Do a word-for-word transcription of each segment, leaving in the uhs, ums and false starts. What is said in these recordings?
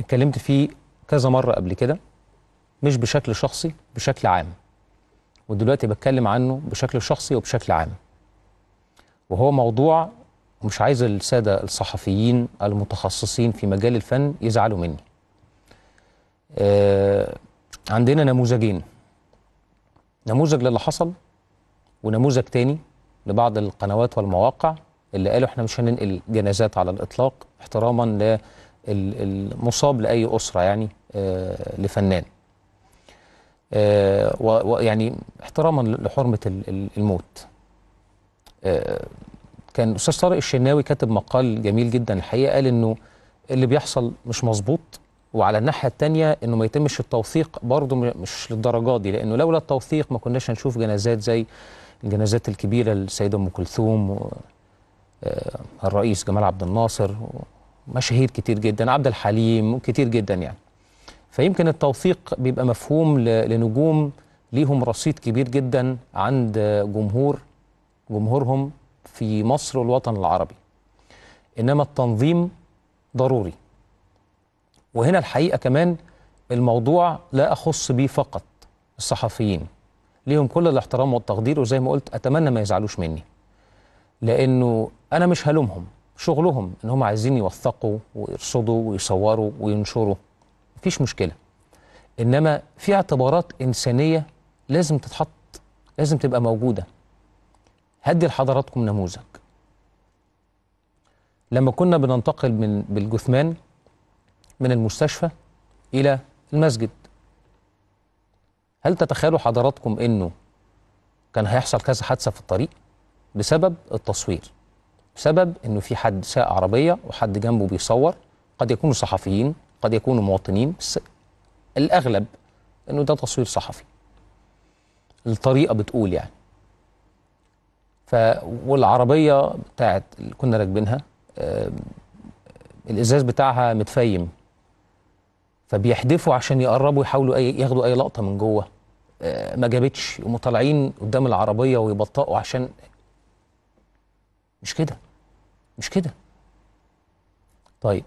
اتكلمت فيه كذا مرة قبل كده، مش بشكل شخصي، بشكل عام، ودلوقتي بتكلم عنه بشكل شخصي وبشكل عام، وهو موضوع ومش عايز السادة الصحفيين المتخصصين في مجال الفن يزعلوا مني. آه عندنا نموذجين، نموذج للي حصل ونموذج تاني لبعض القنوات والمواقع اللي قالوا احنا مش هننقل جنازات على الإطلاق احتراما للمصاب لأي أسرة، يعني آه لفنان، آه ويعني احتراما لحرمة الموت. آه كان أستاذ طارق الشناوي كاتب مقال جميل جدا الحقيقة، قال إنه اللي بيحصل مش مظبوط، وعلى الناحية التانية إنه ما يتمش التوثيق برضه مش للدرجة دي، لأنه لولا التوثيق ما كناش هنشوف جنازات زي الجنازات الكبيرة للسيدة أم كلثوم، الرئيس جمال عبد الناصر، مشاهير كتير جدا، عبد الحليم كتير جدا يعني. فيمكن التوثيق بيبقى مفهوم لنجوم ليهم رصيد كبير جدا عند جمهور جمهورهم في مصر والوطن العربي، إنما التنظيم ضروري. وهنا الحقيقة كمان الموضوع لا أخص بيه فقط الصحفيين، ليهم كل الاحترام والتقدير، وزي ما قلت أتمنى ما يزعلوش مني، لأنه أنا مش هلومهم، شغلهم إن هم عايزين يوثقوا ويرصدوا ويصوروا وينشروا، مفيش مشكلة، إنما في اعتبارات إنسانية لازم تتحط، لازم تبقى موجودة. هدي لحضراتكم نموذج. لما كنا بننتقل من بالجثمان من المستشفى إلى المسجد، هل تتخيلوا حضراتكم إنه كان هيحصل كذا حادثة في الطريق بسبب التصوير، بسبب إنه في حد ساق عربية وحد جنبه بيصور، قد يكونوا صحفيين قد يكونوا مواطنين، بس الأغلب إنه ده تصوير صحفي، الطريقة بتقول يعني. ف والعربية بتاعت اللي كنا راكبينها الإزاز بتاعها متفيم، فبيحدفوا عشان يقربوا يحاولوا أي ياخدوا أي لقطة من جوه، ما جابتش، يقوموا طالعين قدام العربية ويبطئوا عشان مش كده مش كده. طيب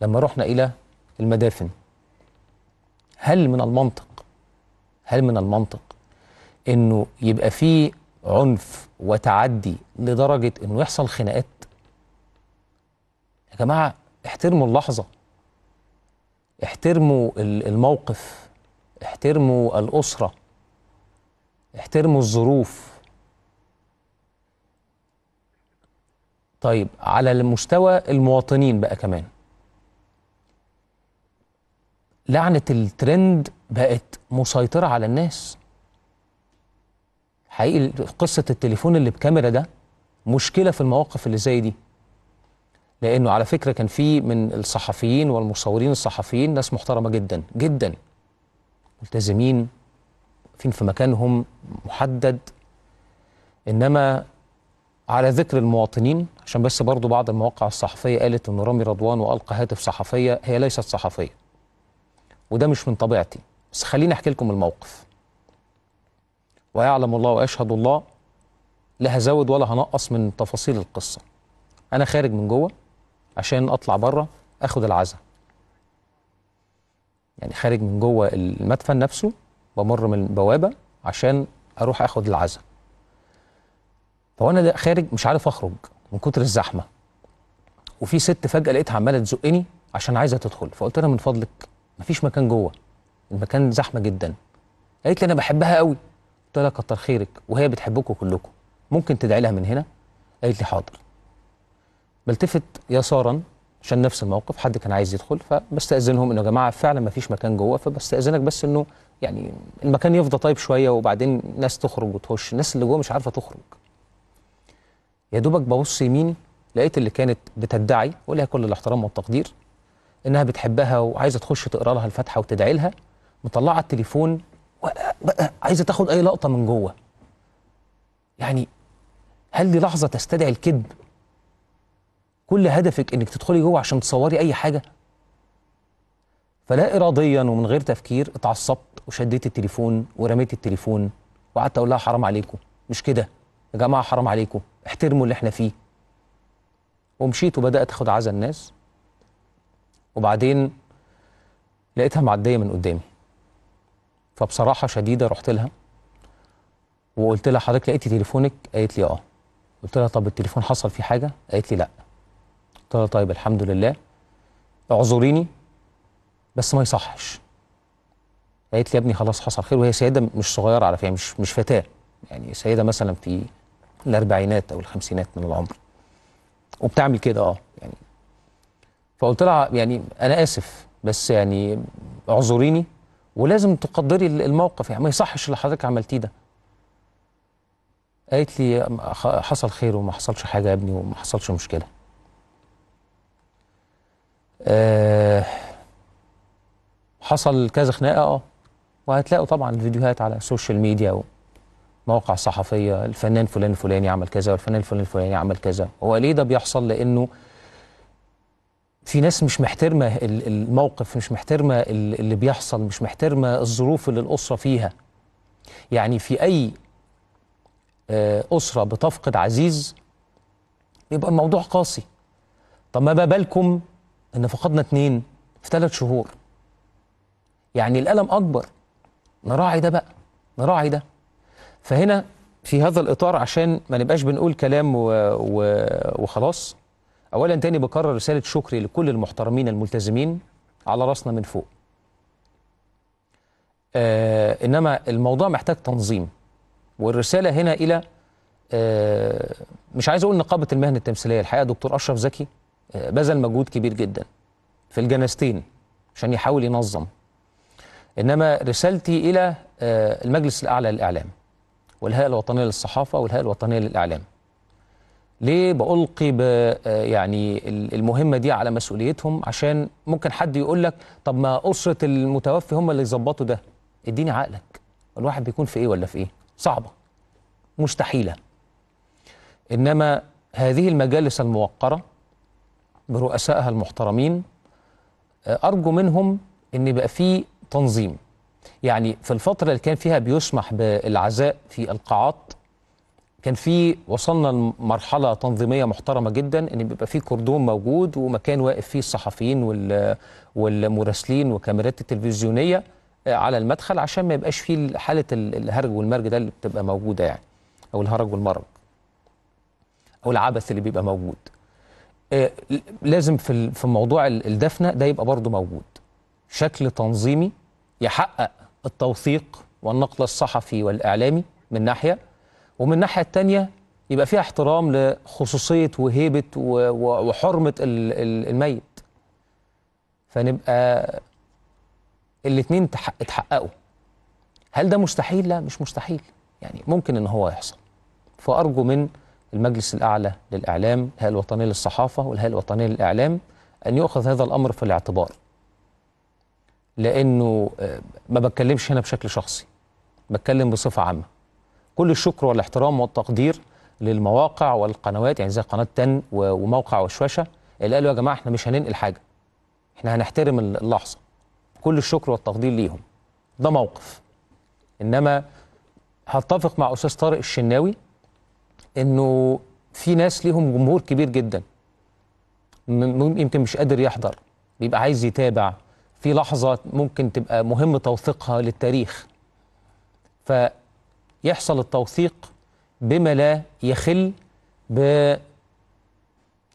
لما رحنا إلى المدافن، هل من المنطق هل من المنطق إنه يبقى فيه عنف وتعدي لدرجة إنه يحصل خناقات؟ يا جماعة احترموا اللحظة، احترموا الموقف، احترموا الأسرة، احترموا الظروف. طيب على المستوى المواطنين بقى كمان، لعنة الترند بقت مسيطرة على الناس حقيقي. قصة التليفون اللي بكاميرا ده مشكلة في المواقف اللي زي دي، لأنه على فكرة كان في من الصحفيين والمصورين الصحفيين ناس محترمة جدا جدا، ملتزمين، فين في مكانهم محدد. إنما على ذكر المواطنين، عشان بس برضو بعض المواقع الصحفية قالت إن رامي رضوان وألقى هاتف صحفية، هي ليست صحفية وده مش من طبيعتي، بس خليني أحكي لكم الموقف. ويعلم الله وأشهد الله، لا هزود ولا هنقص من تفاصيل القصة. أنا خارج من جوه عشان أطلع بره أخد العزاء، يعني خارج من جوه المدفن نفسه، بمر من البوابة عشان أروح أخد العزاء. فأنا خارج مش عارف أخرج من كتر الزحمة، وفي ست فجأة لقيتها عمالة تزقني عشان عايزة تدخل، فقلت لها من فضلك مفيش مكان جوه، المكان زحمة جدا. قالت لي أنا بحبها قوي، قلت لها كتر خيرك وهي بتحبكم كلكم، ممكن تدعي لها من هنا؟ قالت لي حاضر. بلتفت يسارا عشان نفس الموقف، حد كان عايز يدخل، فبستأذنهم انه يا جماعه فعلا ما فيش مكان جوه، فبستأذنك بس انه يعني المكان يفضى طيب شويه وبعدين ناس تخرج وتخش، الناس اللي جوه مش عارفه تخرج. يا دوبك ببص يميني لقيت اللي كانت بتدعي، ولها كل الاحترام والتقدير، انها بتحبها وعايزه تخش تقرا لها الفاتحه وتدعي لها، مطلعه التليفون عايزه تاخد اي لقطه من جوه. يعني هل دي لحظه تستدعي الكذب؟ كل هدفك انك تدخلي جوه عشان تصوري اي حاجه؟ فلا اراديا ومن غير تفكير اتعصبت وشديت التليفون ورميت التليفون، وقعدت اقول لها حرام عليكم، مش كده يا جماعه، حرام عليكم، احترموا اللي احنا فيه. ومشيت وبدات اخد عزا الناس، وبعدين لقيتها معديه من قدامي، فبصراحه شديده رحت لها وقلت لها حضرتك لقيتي تليفونك؟ قالت لي اه. قلت لها طب التليفون حصل فيه حاجه؟ قالت لي لا. قلت لها طيب الحمد لله، اعذريني بس ما يصحش. قالت لي يا ابني خلاص حصل خير، وهي سيده مش صغيره على فكره، مش مش فتاه يعني، سيده مثلا في الاربعينات او الخمسينات من العمر وبتعمل كده اه يعني. فقلت لها يعني انا اسف بس يعني اعذريني ولازم تقدري الموقف، يعني ما يصحش اللي حضرتك عملتيه ده. قالت لي حصل خير وما حصلش حاجه يا ابني وما حصلش مشكله. أه حصل كذا خناقه اه، وهتلاقوا طبعا الفيديوهات على السوشيال ميديا ومواقع صحفيه، الفنان فلان الفلاني عمل كذا والفنان الفلاني الفلاني عمل كذا. هو ليه ده بيحصل؟ لانه في ناس مش محترمه الموقف، مش محترمه اللي بيحصل، مش محترمه الظروف اللي الاسره فيها. يعني في اي اسره بتفقد عزيز يبقى الموضوع قاسي. طب ما بالكم ان فقدنا اتنين في ثلاث شهور، يعني الالم اكبر. نراعي ده بقى، نراعي ده. فهنا في هذا الاطار عشان ما نبقاش بنقول كلام و... و... وخلاص. اولا تاني بكرر رساله شكري لكل المحترمين الملتزمين على راسنا من فوق. آه انما الموضوع محتاج تنظيم، والرساله هنا الى آه مش عايز اقول نقابه المهن التمثيليه، الحقيقه دكتور اشرف زكي آه بذل مجهود كبير جدا في الجنازتين عشان يحاول ينظم. انما رسالتي الى آه المجلس الاعلى للاعلام والهيئه الوطنيه للصحافه والهيئه الوطنيه للاعلام. ليه بألقي ب يعني المهمة دي على مسؤوليتهم؟ عشان ممكن حد يقول لك طب ما أسرة المتوفي هم اللي يظبطوا ده. اديني عقلك، الواحد بيكون في إيه ولا في إيه؟ صعبة، مستحيلة. إنما هذه المجالس الموقرة برؤسائها المحترمين أرجو منهم إن يبقى في تنظيم. يعني في الفترة اللي كان فيها بيسمح بالعزاء في القاعات كان في، وصلنا لمرحله تنظيميه محترمه جدا، ان بيبقى في كوردون موجود ومكان واقف فيه الصحفيين والمراسلين وكاميرات التلفزيونيه على المدخل، عشان ما يبقاش فيه حاله الهرج والمرج ده اللي بتبقى موجوده يعني، او الهرج والمرج او العبث اللي بيبقى موجود. لازم في في موضوع الدفنه ده يبقى برضه موجود شكل تنظيمي يحقق التوثيق والنقل الصحفي والاعلامي من ناحيه، ومن الناحية التانية يبقى فيها احترام لخصوصية وهيبة وحرمة الميت. فنبقى الاتنين اتحققوا. هل ده مستحيل؟ لا مش مستحيل، يعني ممكن ان هو يحصل. فأرجو من المجلس الأعلى للإعلام، الهيئة الوطنية للصحافة والهيئة الوطنية للإعلام، أن يؤخذ هذا الأمر في الاعتبار. لأنه ما بتكلمش هنا بشكل شخصي، بتكلم بصفة عامة. كل الشكر والاحترام والتقدير للمواقع والقنوات، يعني زي قناة تن وموقع وشوشة اللي قالوا يا جماعة احنا مش هننقل حاجة، احنا هنحترم اللحظة. كل الشكر والتقدير ليهم، ده موقف. انما هتفق مع أستاذ طارق الشناوي انه في ناس ليهم جمهور كبير جدا يمكن مش قادر يحضر، بيبقى عايز يتابع في لحظة ممكن تبقى مهم توثيقها للتاريخ، ف يحصل التوثيق بما لا يخل ب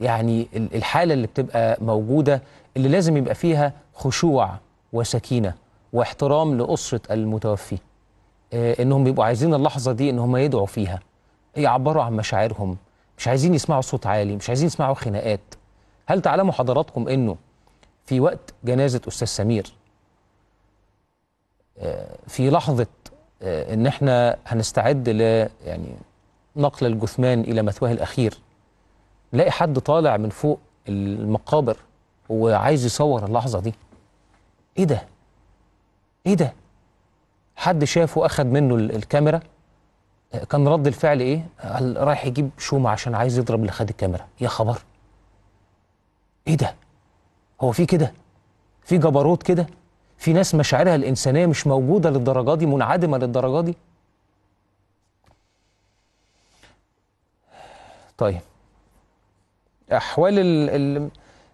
يعني الحالة اللي بتبقى موجودة، اللي لازم يبقى فيها خشوع وسكينة واحترام لأسرة المتوفي. آه إنهم بيبقوا عايزين اللحظة دي إن هم يدعوا فيها، يعبروا عن مشاعرهم، مش عايزين يسمعوا صوت عالي، مش عايزين يسمعوا خناقات. هل تعلموا حضراتكم إنه في وقت جنازة أستاذ سمير آه في لحظة إن إحنا هنستعد ل يعني نقل الجثمان إلى مثواه الأخير، نلاقي حد طالع من فوق المقابر وعايز يصور اللحظة دي؟ إيه ده؟ إيه ده؟ حد شافه أخد منه الكاميرا، كان رد الفعل إيه؟ رايح يجيب شومة عشان عايز يضرب اللي خد الكاميرا. يا خبر! إيه ده؟ هو في كده؟ في جبروت كده؟ في ناس مشاعرها الإنسانية مش موجودة للدرجة دي، منعدمة للدرجة دي؟ طيب أحوال ال ال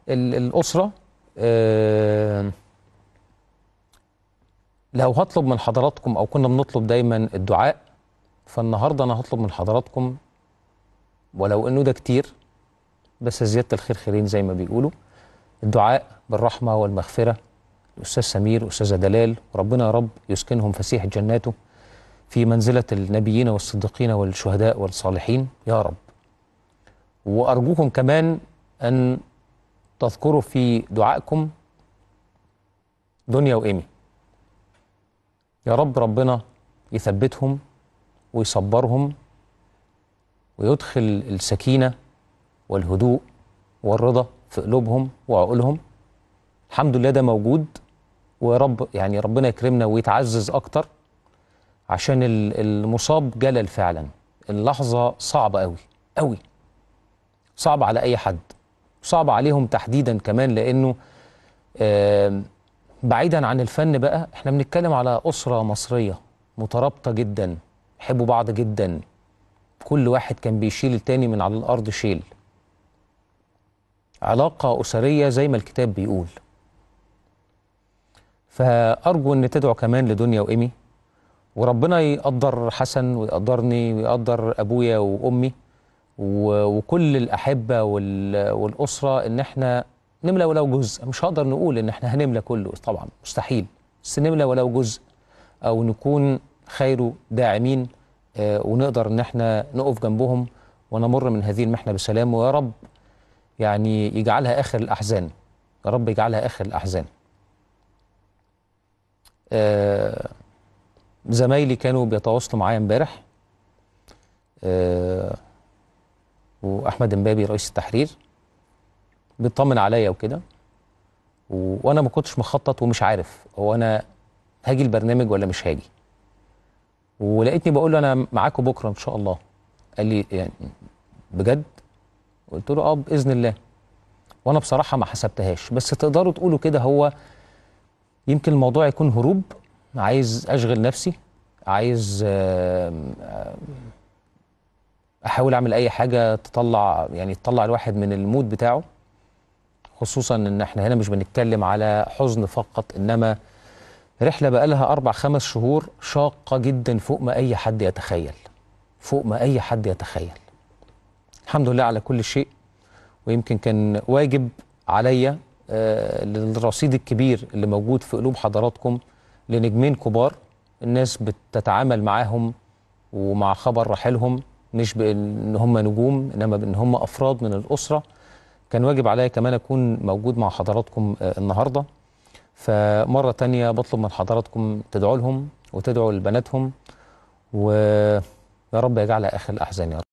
ال الأسرة أه لو هطلب من حضراتكم، أو كنا بنطلب دايما الدعاء، فالنهاردة أنا هطلب من حضراتكم، ولو أنه ده كتير بس زيادة الخير خيرين زي ما بيقولوا، الدعاء بالرحمة والمغفرة الأستاذ سمير والأستاذة دلال، وربنا يا رب يسكنهم فسيح جناته في منزلة النبيين والصديقين والشهداء والصالحين يا رب. وأرجوكم كمان أن تذكروا في دعائكم دنيا وإيمي، يا رب ربنا يثبتهم ويصبرهم ويدخل السكينة والهدوء والرضا في قلوبهم وعقولهم. الحمد لله ده موجود، ويا رب يعني ربنا يكرمنا ويتعزز أكتر، عشان المصاب جلل فعلا. اللحظة صعبة قوي قوي، صعبة على أي حد، صعبة عليهم تحديدا كمان، لأنه آه بعيدا عن الفن بقى، احنا بنتكلم على أسرة مصرية مترابطة جدا، بيحبوا بعض جدا، كل واحد كان بيشيل التاني من على الأرض شيل، علاقة أسرية زي ما الكتاب بيقول. فأرجو أن تدعو كمان لدنيا وإيمي، وربنا يقدر حسن ويقدرني ويقدر أبويا وأمي وكل الأحبة والأسرة، إن احنا نملى ولو جزء. مش هقدر نقول إن احنا هنملى كله طبعا، مستحيل، بس نملى ولو جزء، أو نكون خيره داعمين، آه ونقدر إن احنا نقف جنبهم ونمر من هذه المحنة بسلام. ويا رب يعني يجعلها آخر الأحزان، يا رب يجعلها آخر الأحزان. آه زمايلي كانوا بيتواصلوا معايا امبارح، آه وأحمد امبابي رئيس التحرير بيطمن عليا وكده، و... وأنا ما كنتش مخطط ومش عارف هو أنا هاجي البرنامج ولا مش هاجي، ولقيتني بقول له أنا معاكم بكرة إن شاء الله. قال لي يعني بجد؟ قلت له أه بإذن الله. وأنا بصراحة ما حسبتهاش، بس تقدروا تقولوا كده، هو يمكن الموضوع يكون هروب، عايز أشغل نفسي، عايز أحاول أعمل أي حاجة تطلع يعني تطلع الواحد من المود بتاعه، خصوصا إن إحنا هنا مش بنتكلم على حزن فقط، إنما رحلة بقالها أربع خمس شهور شاقة جدا، فوق ما أي حد يتخيل، فوق ما أي حد يتخيل. الحمد لله على كل شيء، ويمكن كان واجب عليا آه للرصيد الكبير اللي موجود في قلوب حضراتكم، لنجمين كبار الناس بتتعامل معاهم ومع خبر رحيلهم، مش بإن هم نجوم، إنما بإن هم أفراد من الأسرة، كان واجب عليا كمان أكون موجود مع حضراتكم آه النهاردة. فمرة تانية بطلب من حضراتكم تدعوا لهم وتدعوا لبناتهم، ويا رب يجعلها آخر الأحزان يا رب.